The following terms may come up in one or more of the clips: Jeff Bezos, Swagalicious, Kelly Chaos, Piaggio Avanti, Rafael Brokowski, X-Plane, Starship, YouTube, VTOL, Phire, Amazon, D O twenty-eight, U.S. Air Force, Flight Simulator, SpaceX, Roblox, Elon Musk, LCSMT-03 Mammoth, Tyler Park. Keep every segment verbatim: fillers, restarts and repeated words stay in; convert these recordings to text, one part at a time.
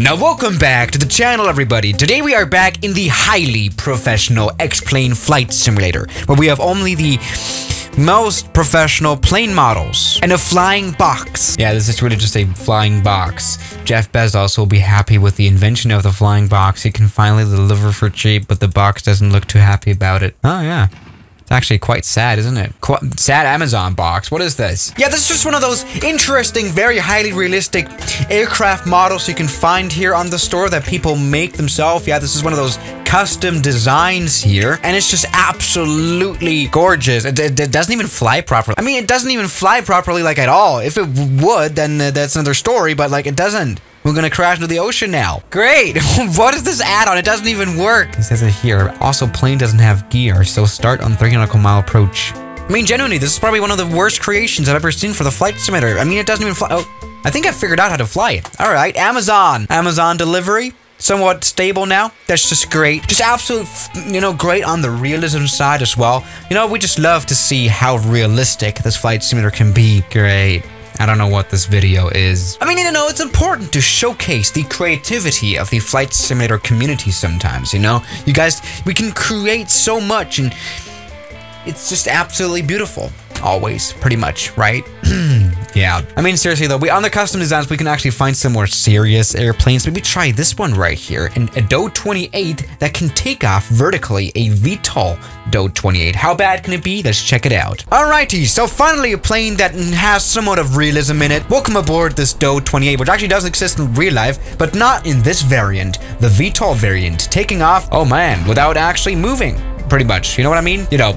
Now welcome back to the channel, everybody. Today we are back in the highly professional X-Plane flight simulator, where we have only the most professional plane models and a flying box. Yeah, this is really just a flying box. Jeff Bezos will be happy with the invention of the flying box. He can finally deliver for cheap, but the box doesn't look too happy about it. Oh yeah. It's actually quite sad, isn't it? Quite sad Amazon box. What is this? Yeah, this is just one of those interesting, very highly realistic aircraft models you can find here on the store that people make themselves. Yeah, this is one of those custom designs here, and it's just absolutely gorgeous. It, it, it doesn't even fly properly. I mean, it doesn't even fly properly, like, at all. If it would, then uh, that's another story, but, like, it doesn't. We're gonna crash into the ocean now. Great! What is this add-on? It doesn't even work! It says it here. Also, plane doesn't have gear, so start on three nautical mile approach. I mean, genuinely, this is probably one of the worst creations I've ever seen for the flight simulator. I mean, it doesn't even fly. Oh, I think I figured out how to fly it. Alright, Amazon. Amazon delivery. Somewhat stable now. That's just great. Just absolute, you know, great on the realism side as well. You know, we just love to see how realistic this flight simulator can be. Great. I don't know what this video is. I mean, you know, it's important to showcase the creativity of the flight simulator community sometimes, you know? You guys, we can create so much, and it's just absolutely beautiful. Always, pretty much, right? Yeah. I mean, seriously though, we on the custom designs, we can actually find some more serious airplanes. Maybe try this one right here, an, a D O twenty-eight that can take off vertically, a V TOL D O twenty-eight. How bad can it be? Let's check it out. Alrighty, so finally a plane that has somewhat of realism in it. Welcome aboard this D O twenty-eight, which actually does exist in real life, but not in this variant, the V TOL variant, taking off, oh man, without actually moving. Pretty much, you know what I mean? You know,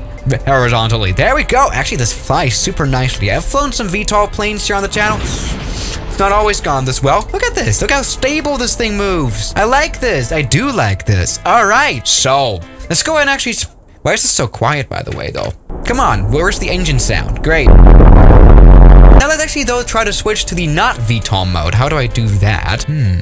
horizontally. There we go! Actually, this flies super nicely. I've flown some V TOL planes here on the channel. It's not always gone this well. Look at this! Look how stable this thing moves! I like this! I do like this! Alright, so, let's go ahead and actually... Why is this so quiet, by the way, though? Come on, where's the engine sound? Great. Now let's actually, though, try to switch to the not V TOL mode. How do I do that? Hmm...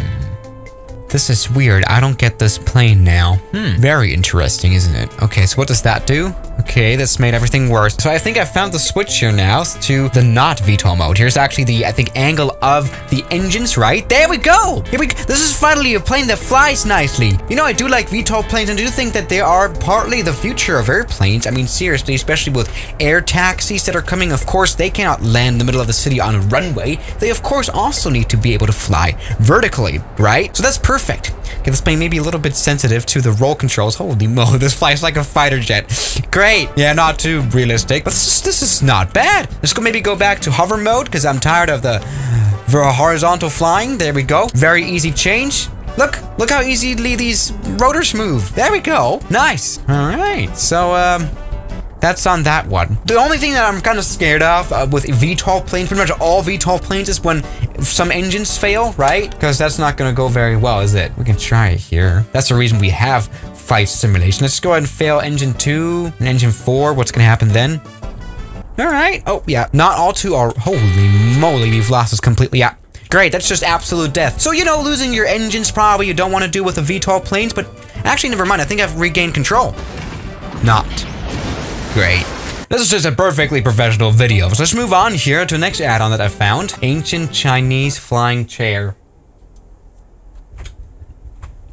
This is weird. I don't get this plane now. Hmm. Very interesting, isn't it? Okay, so what does that do? Okay, that's made everything worse. So I think I found the switch here now to the not V TOL mode. Here's actually the, I think, angle of the engines, right? There we go! Here we go! This is finally a plane that flies nicely. You know, I do like V TOL planes, and I do think that they are partly the future of airplanes. I mean, seriously, especially with air taxis that are coming. Of course, they cannot land in the middle of the city on a runway. They, of course, also need to be able to fly vertically, right? So that's perfect. Perfect. Okay, this plane may be a little bit sensitive to the roll controls. Holy moly, this flies like a fighter jet. Great. Yeah, not too realistic, but this is, this is not bad. Let's go maybe go back to hover mode because I'm tired of the horizontal flying. There we go. Very easy change. Look, look how easily these rotors move. There we go. Nice. All right. So, um... that's on that one. The only thing that I'm kind of scared of uh, with V TOL planes, pretty much all V TOL planes, is when some engines fail, right? Because that's not going to go very well, is it? We can try it here. That's the reason we have flight simulation. Let's go ahead and fail engine two and engine four. What's going to happen then? All right. Oh, yeah. Not all two are... Holy moly, we've lost this completely. Yeah. Great. That's just absolute death. So, you know, losing your engines probably you don't want to do with the V TOL planes, but actually, never mind. I think I've regained control. Not. Great. This is just a perfectly professional video, so let's move on here to the next add-on that I found. Ancient Chinese flying chair.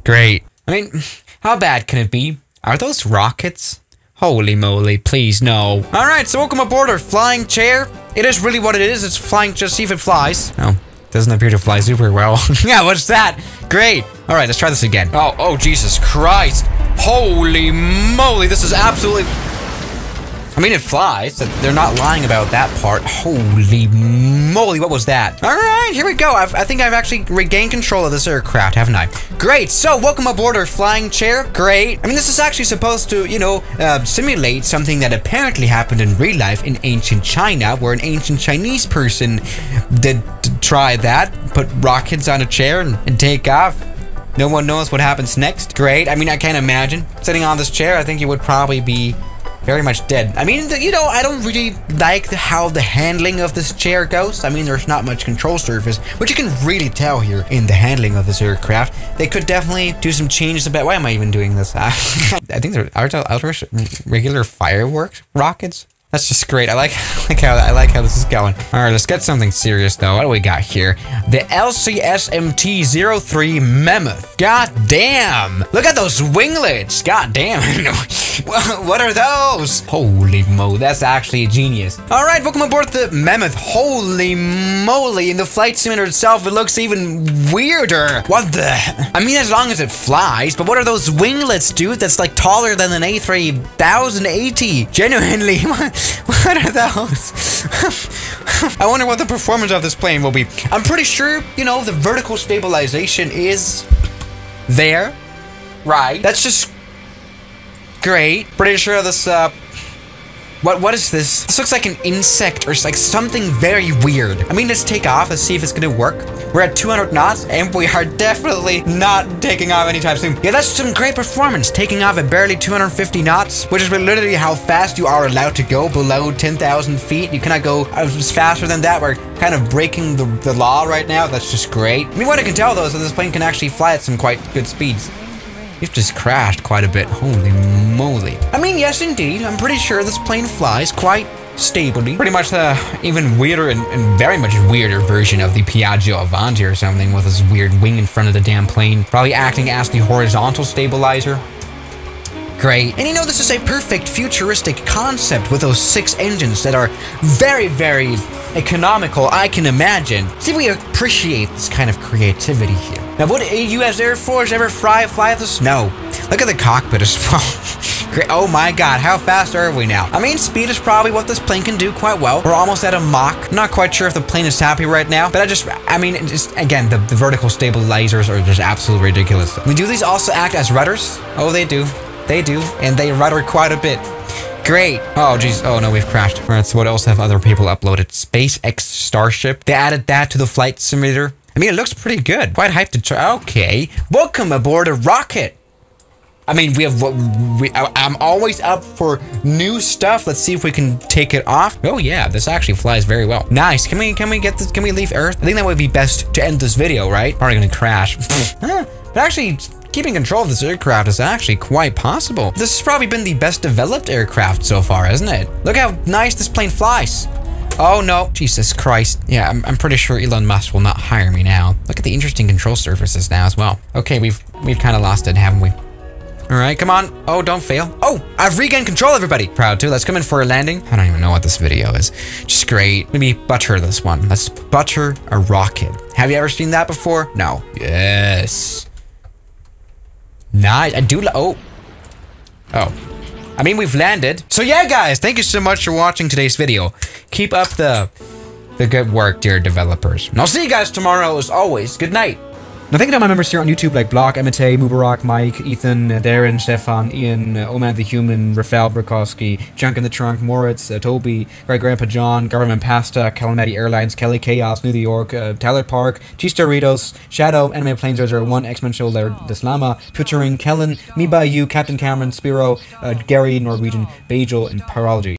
Great. I mean, how bad can it be? Are those rockets? Holy moly, please no. Alright, so welcome aboard our flying chair. It is really what it is, it's flying, just see if it flies. Oh, doesn't appear to fly super well. Yeah, what's that? Great. Alright, let's try this again. Oh, oh, Jesus Christ. Holy moly, this is absolutely... I mean, it flies. They're not lying about that part. Holy moly, what was that? All right, here we go. I've, I think I've actually regained control of this aircraft, haven't I? Great, so welcome aboard our flying chair. Great. I mean, this is actually supposed to, you know, uh, simulate something that apparently happened in real life in ancient China, where an ancient Chinese person did try that, put rockets on a chair and, and take off. No one knows what happens next. Great, I mean, I can't imagine. Sitting on this chair, I think you would probably be... very much dead. I mean, you know, I don't really like the, how the handling of this chair goes. I mean, there's not much control surface, which you can really tell here in the handling of this aircraft. They could definitely do some changes about... Why am I even doing this? I think they're regular fireworks rockets. That's just great. I like, I like how I like how this is going. All right, let's get something serious though. What do we got here? The L C S M T zero three Mammoth. God damn! Look at those winglets. God damn! What are those? Holy mo! That's actually genius. All right, welcome aboard the Mammoth. Holy moly! In the flight simulator itself, it looks even weirder. What the? I mean, as long as it flies. But what are those winglets, dude? That's like taller than an A three thousand eighty. Genuinely. What are those? I wonder what the performance of this plane will be. I'm pretty sure, you know, the vertical stabilization is there, right? That's just great. Pretty sure this, uh, what, what is this? This looks like an insect or like something very weird. I mean, let's take off. Let's see if it's gonna work. We're at two hundred knots, and we are definitely not taking off anytime soon. Yeah, that's some great performance, taking off at barely two hundred fifty knots, which is literally how fast you are allowed to go below ten thousand feet. You cannot go faster than that. We're kind of breaking the, the law right now. That's just great. I mean, what I can tell, though, is that this plane can actually fly at some quite good speeds. You've just crashed quite a bit. Holy moly. I mean, yes, indeed. I'm pretty sure this plane flies quite stably. Pretty much the even weirder and, and very much weirder version of the Piaggio Avanti or something, with this weird wing in front of the damn plane. Probably acting as the horizontal stabilizer. Great. And you know, this is a perfect futuristic concept with those six engines that are very, very economical, I can imagine. See, we appreciate this kind of creativity here. Now, would a U S Air Force ever fly, fly this? No. Look at the cockpit as well. Great. Oh my god, how fast are we now? I mean, speed is probably what this plane can do quite well. We're almost at a Mach. I'm not quite sure if the plane is happy right now, but I just, I mean, just again, the, the vertical stabilizers are just absolutely ridiculous. I mean, do these also act as rudders? Oh, they do. They do, and they rudder quite a bit. Great. Oh, jeez. Oh, no, we've crashed. All right, so what else have other people uploaded? SpaceX Starship. They added that to the flight simulator. I mean, it looks pretty good. Quite hyped to try. Okay. Welcome aboard a rocket. I mean, we have... We, I'm always up for new stuff. Let's see if we can take it off. Oh, yeah. This actually flies very well. Nice. Can we, can we get this? Can we leave Earth? I think that would be best to end this video, right? Probably gonna crash. But actually... keeping control of this aircraft is actually quite possible. This has probably been the best developed aircraft so far, isn't it? Look how nice this plane flies. Oh no, Jesus Christ. Yeah, I'm, I'm pretty sure Elon Musk will not hire me now. Look at the interesting control surfaces now as well. Okay, we've we've kind of lost it, haven't we? All right, come on. Oh, don't fail. Oh, I've regained control, everybody. Proud to. Let's come in for a landing. I don't even know what this video is. Just great. Let me butcher this one. Let's butcher a rocket. Have you ever seen that before? No. Yes. Nice. I do like. Oh. Oh. I mean, we've landed. So yeah, guys, thank you so much for watching today's video. Keep up the the good work, dear developers. And I'll see you guys tomorrow as always. Good night. Now, thank you to my members here on YouTube, like Block, M T A, Mubarak, Mike, Ethan, uh, Darren, Stefan, Ian, uh, Oman the Human, Rafael Brokowski, Junk in the Trunk, Moritz, uh, Toby, Great Grandpa John, Government Pasta, Calamity Airlines, Kelly Chaos, New York, uh, Tyler Park, Cheese Doritos, Shadow, Anime Plane zero zero one, X-Men Show, Deslama, Twittering, Kellen, Me By You, Captain Cameron, Spiro, uh, Gary, Norwegian, Bajal, and Parology.